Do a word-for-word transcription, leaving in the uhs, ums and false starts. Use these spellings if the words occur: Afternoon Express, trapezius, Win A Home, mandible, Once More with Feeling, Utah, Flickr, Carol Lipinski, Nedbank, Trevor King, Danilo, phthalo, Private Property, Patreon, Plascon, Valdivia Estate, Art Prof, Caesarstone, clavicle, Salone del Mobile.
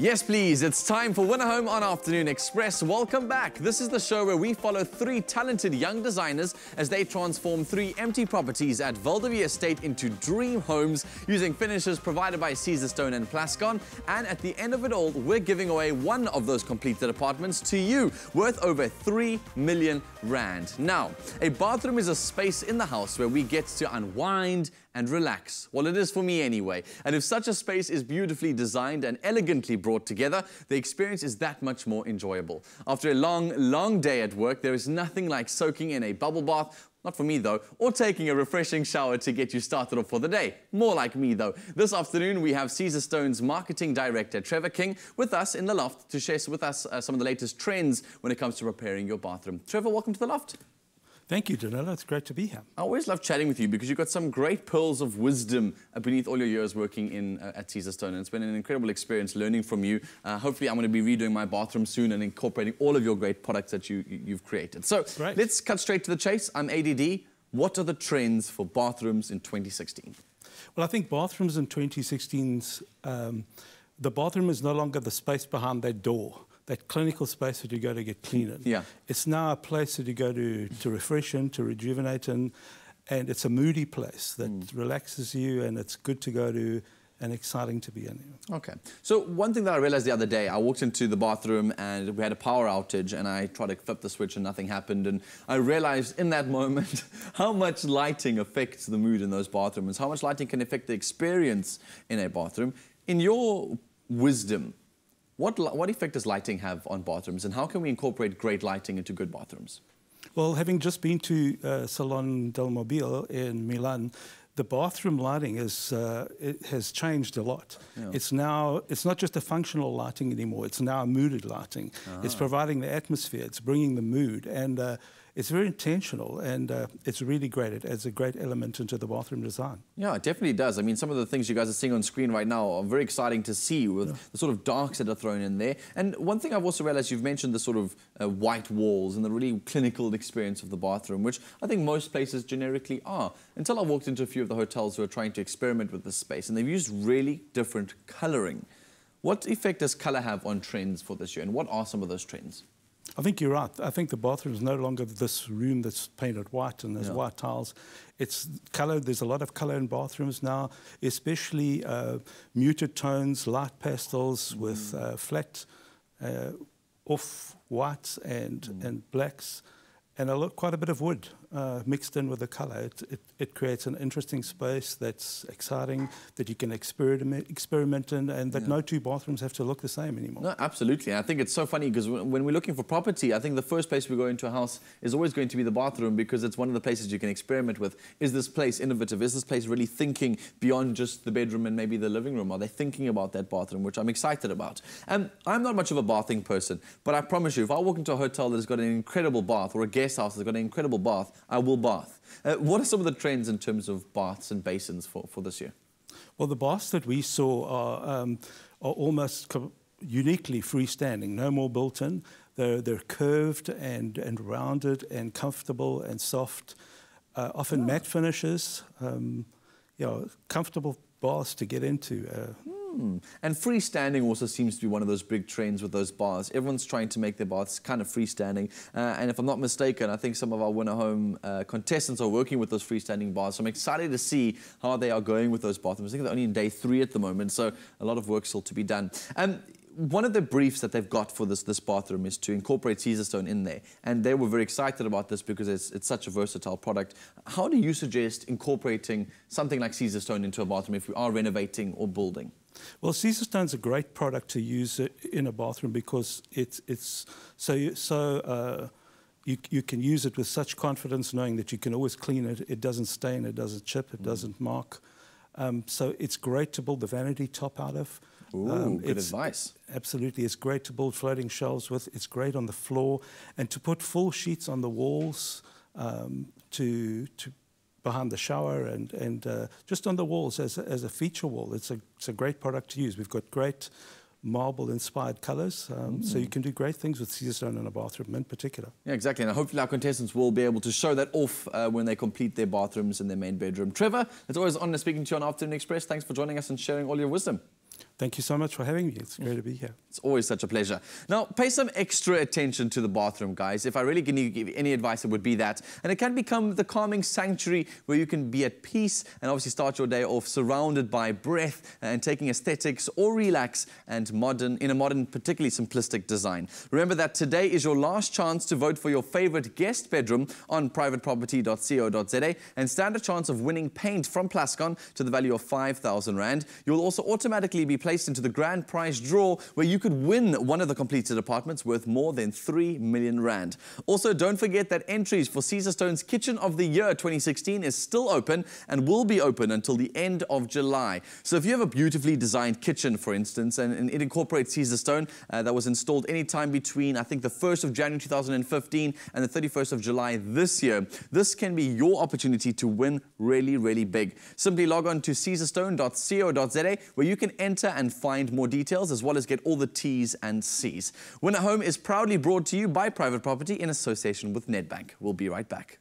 Yes, please. It's time for Win a Home on Afternoon Express. Welcome back. This is the show where we follow three talented young designers as they transform three empty properties at Valdivia Estate into dream homes using finishes provided by Caesarstone and Plascon. And at the end of it all, we're giving away one of those completed apartments to you, worth over three million rand. Now, a bathroom is a space in the house where we get to unwind and relax. Well, it is for me anyway. And if such a space is beautifully designed and elegantly brought together, the experience is that much more enjoyable. After a long, long day at work, there is nothing like soaking in a bubble bath. Not for me though, or taking a refreshing shower to get you started off for the day. More like me though. This afternoon we have Caesarstone's marketing director Trevor King with us in the loft to share with us uh, some of the latest trends when it comes to preparing your bathroom. Trevor, welcome to the loft. Thank you, Danilo. It's great to be here. I always love chatting with you because you've got some great pearls of wisdom beneath all your years working in uh, at Caesarstone. And it's been an incredible experience learning from you. Uh, hopefully, I'm going to be redoing my bathroom soon and incorporating all of your great products that you, you've created. So great. Let's cut straight to the chase. I'm A D D. What are the trends for bathrooms in twenty sixteen? Well, I think bathrooms in twenty sixteen's, um, the bathroom is no longer the space behind that door. That clinical space that you go to get clean in. Yeah. It's now a place that you go to, to refresh in, to rejuvenate in, and it's a moody place that mm. relaxes you, and it's good to go to and exciting to be in. Okay. So one thing that I realized the other day, I walked into the bathroom and we had a power outage and I tried to flip the switch and nothing happened, and I realized in that moment how much lighting affects the mood in those bathrooms, how much lighting can affect the experience in a bathroom. In your wisdom, What, what effect does lighting have on bathrooms, and how can we incorporate great lighting into good bathrooms? Well, having just been to uh, Salone del Mobile in Milan, the bathroom lighting is, uh, it has changed a lot. Yeah. It's now, it's not just a functional lighting anymore, it's now a mooded lighting. Ah. It's providing the atmosphere, it's bringing the mood, and uh, it's very intentional, and uh, it's really great. It adds a great element into the bathroom design. Yeah, it definitely does. I mean, some of the things you guys are seeing on screen right now are very exciting to see with yeah. the sort of darks that are thrown in there. And one thing I've also realized, you've mentioned the sort of uh, white walls and the really clinical experience of the bathroom, which I think most places generically are, until I walked into a few of the hotels who are trying to experiment with this space, and they've used really different coloring. What effect does color have on trends for this year, and what are some of those trends? I think you're right. I think the bathroom is no longer this room that's painted white and there's yeah. white tiles. It's coloured. There's a lot of colour in bathrooms now, especially uh, muted tones, light pastels mm. with uh, flat uh, off-whites and, mm. and blacks, and a lot, quite a bit of wood uh, mixed in with the colour. It, it, it creates an interesting space that's exciting, that you can experiment, experiment in, and that yeah. no two bathrooms have to look the same anymore. No, absolutely. I think it's so funny because when we're looking for property, I think the first place we go into a house is always going to be the bathroom, because it's one of the places you can experiment with. Is this place innovative? Is this place really thinking beyond just the bedroom and maybe the living room? Are they thinking about that bathroom, which I'm excited about? And I'm not much of a bathing person, but I promise you, if I walk into a hotel that has got an incredible bath, or a guest house has got an incredible bath, I will bath. Uh, what are some of the trends in terms of baths and basins for, for this year? Well, the baths that we saw are, um, are almost uniquely freestanding, no more built-in. They're, they're curved and, and rounded and comfortable and soft, uh, often oh. matte finishes, um, you know, comfortable baths to get into. Uh, Mm. And freestanding also seems to be one of those big trends with those baths. Everyone's trying to make their baths kind of freestanding. Uh, and if I'm not mistaken, I think some of our Win a Home uh, contestants are working with those freestanding baths. So I'm excited to see how they are going with those bathrooms. I think they're only in day three at the moment, so a lot of work still to be done. Um, One of the briefs that they've got for this, this bathroom is to incorporate Caesarstone in there. And they were very excited about this because it's, it's such a versatile product. How do you suggest incorporating something like Caesarstone into a bathroom if we are renovating or building? Well, Caesarstone's a great product to use in a bathroom because it's, it's so, so uh, you, you can use it with such confidence, knowing that you can always clean it. It doesn't stain, it doesn't chip, it mm. doesn't mark. Um, so it's great to build the vanity top out of. Ooh, um, good advice. Absolutely. It's great to build floating shelves with. It's great on the floor. And to put full sheets on the walls um, to, to behind the shower and, and uh, just on the walls as a, as a feature wall. It's a, it's a great product to use. We've got great marble-inspired colours, um, mm. so you can do great things with Caesarstone in a bathroom in particular. Yeah, exactly, and hopefully our contestants will be able to show that off uh, when they complete their bathrooms in their main bedroom. Trevor, it's always an honour speaking to you on Afternoon Express. Thanks for joining us and sharing all your wisdom. Thank you so much for having me. It's great to be here. It's always such a pleasure. Now, pay some extra attention to the bathroom, guys. If I really can give any advice, it would be that. And it can become the calming sanctuary where you can be at peace and obviously start your day off surrounded by breath and taking aesthetics or relax and modern, in a modern, particularly simplistic design. Remember that today is your last chance to vote for your favorite guest bedroom on private property dot co dot za and stand a chance of winning paint from Plascon to the value of five thousand rand. You'll also automatically be placed into the grand prize draw where you could win one of the completed apartments worth more than three million rand. Also, don't forget that entries for Caesarstone's Kitchen of the Year twenty sixteen is still open and will be open until the end of July. So if you have a beautifully designed kitchen, for instance, and, and it incorporates Caesarstone uh, that was installed any time between, I think, the first of January two thousand fifteen and the thirty-first of July this year, this can be your opportunity to win really, really big. Simply log on to caesarstone dot co dot za where you can enter and find more details, as well as get all the T's and C's. Winner Home is proudly brought to you by Private Property in association with Nedbank. We'll be right back.